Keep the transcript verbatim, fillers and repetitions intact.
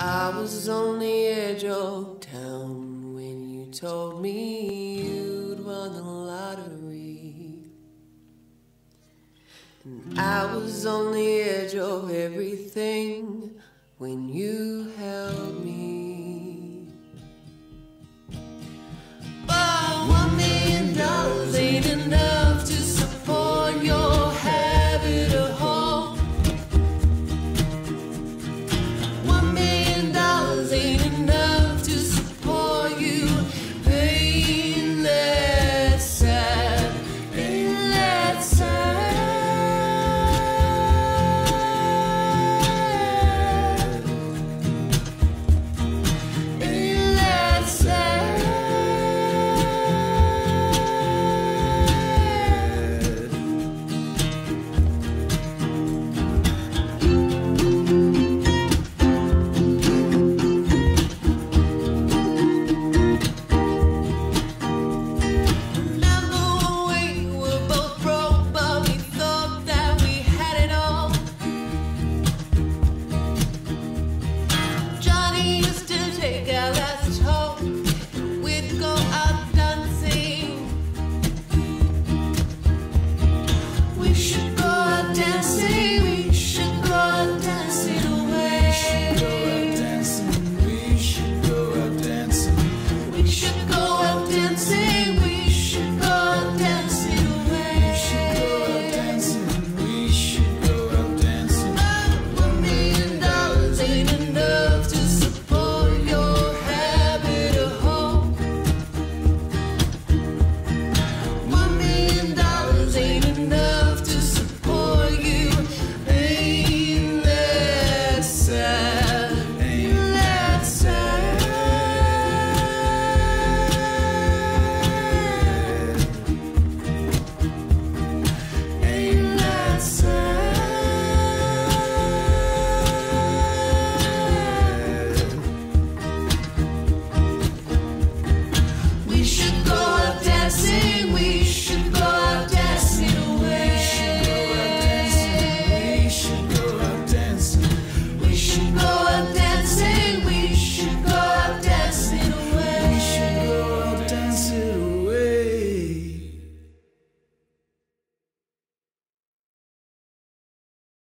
I was on the edge of town when you told me you'd won the lottery, and I was on the edge of everything when you held me.